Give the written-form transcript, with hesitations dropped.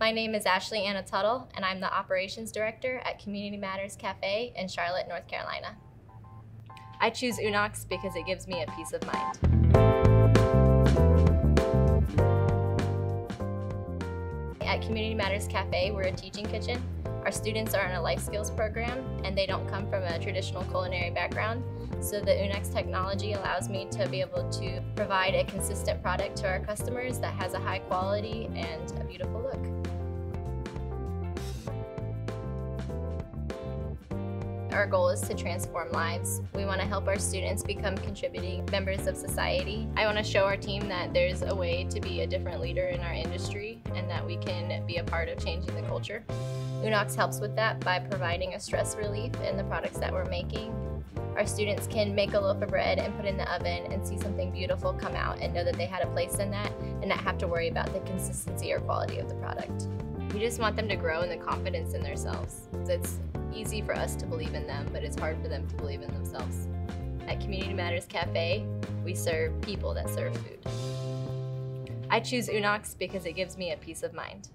My name is Ashley Anna Tuttle, and I'm the Operations Director at Community Matters Cafe in Charlotte, North Carolina. I choose Unox because it gives me a peace of mind. At Community Matters Cafe, we're a teaching kitchen. Our students are in a life skills program, and they don't come from a traditional culinary background. So the Unox technology allows me to be able to provide a consistent product to our customers that has a high quality and a beautiful look. Our goal is to transform lives. We want to help our students become contributing members of society. I want to show our team that there's a way to be a different leader in our industry, and that we can be a part of changing the culture. Unox helps with that by providing a stress relief in the products that we're making. Our students can make a loaf of bread and put it in the oven and see something beautiful come out and know that they had a place in that and not have to worry about the consistency or quality of the product. We just want them to grow in the confidence in themselves. It's easy for us to believe in them, but it's hard for them to believe in themselves. At Community Matters Cafe, we serve people that serve food. I choose Unox because it gives me a peace of mind.